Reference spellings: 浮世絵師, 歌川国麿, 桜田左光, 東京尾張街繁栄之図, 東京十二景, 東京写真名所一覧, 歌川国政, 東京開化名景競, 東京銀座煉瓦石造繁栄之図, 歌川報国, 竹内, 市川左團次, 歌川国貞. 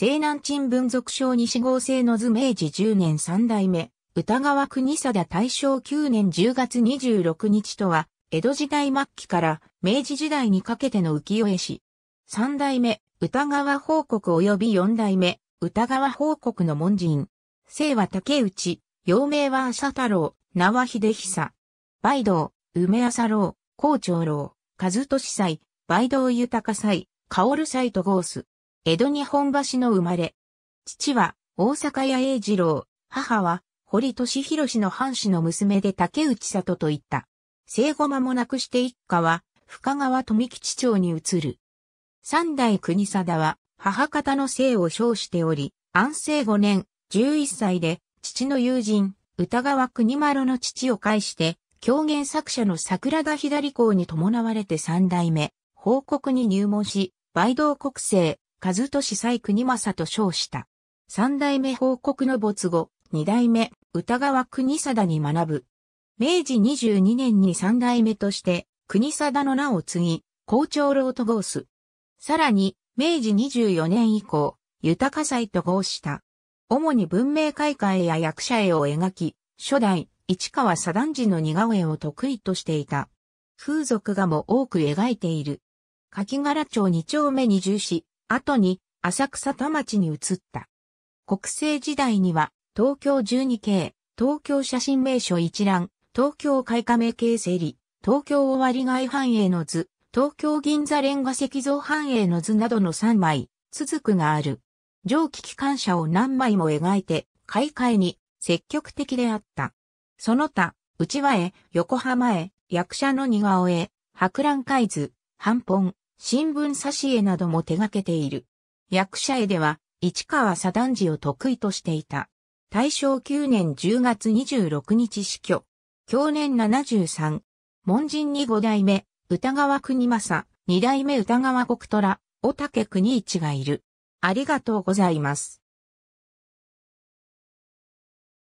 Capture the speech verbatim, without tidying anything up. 西南鎮文属省西郷制の図明治じゅうねん三代目、歌川国貞大正くねんじゅうがつにじゅうろくにちとは、江戸時代末期から明治時代にかけての浮世絵師。三代目、歌川報国及び四代目、歌川報国の門人。姓は竹内、幼名は浅太郎、名は秀久。梅堂、梅浅郎、高長郎、和俊斎、梅堂豊斎、薫斎と号す。江戸日本橋の生まれ。父は大阪屋栄次郎、母は堀利弘の藩士の娘で竹内里といった。生後間もなくして一家は深川富吉町に移る。三代国貞は母方の姓を称しており、安政ごねん、じゅういっさいで父の友人、歌川国麿の父を介して、狂言作者の桜田左光に伴われて三代目、報国に入門し、梅堂国政、和俊斎国政と称した。三代目報国の没後、二代目、歌川国貞に学ぶ。明治にじゅうにねんに三代目として、国貞の名を継ぎ、高長老と号す。さらに、明治にじゅうよねん以降、豊斎と号した。主に文明開化絵や役者絵を描き、初代、市川左團次の似顔絵を得意としていた。風俗画も多く描いている。柿柄町に丁目に住し、後に浅草田町に移った。国政時代には東京じゅうにけい、東京写真名所一覧、東京開化名景整理、東京尾張街繁栄の図、東京銀座レンガ石像繁栄の図などのさんまい、続くがある。蒸気機関車を何枚も描いて、開化絵に積極的であった。その他、内輪絵、横浜絵、役者の似顔絵、博覧会図、版本、新聞挿絵なども手掛けている。役者絵では、市川左團次を得意としていた。大正くねんじゅうがつにじゅうろくにち死去。享年ななじゅうさん。門人にご代目、歌川国政、に代目歌川国虎、小竹国一がいる。ありがとうございます。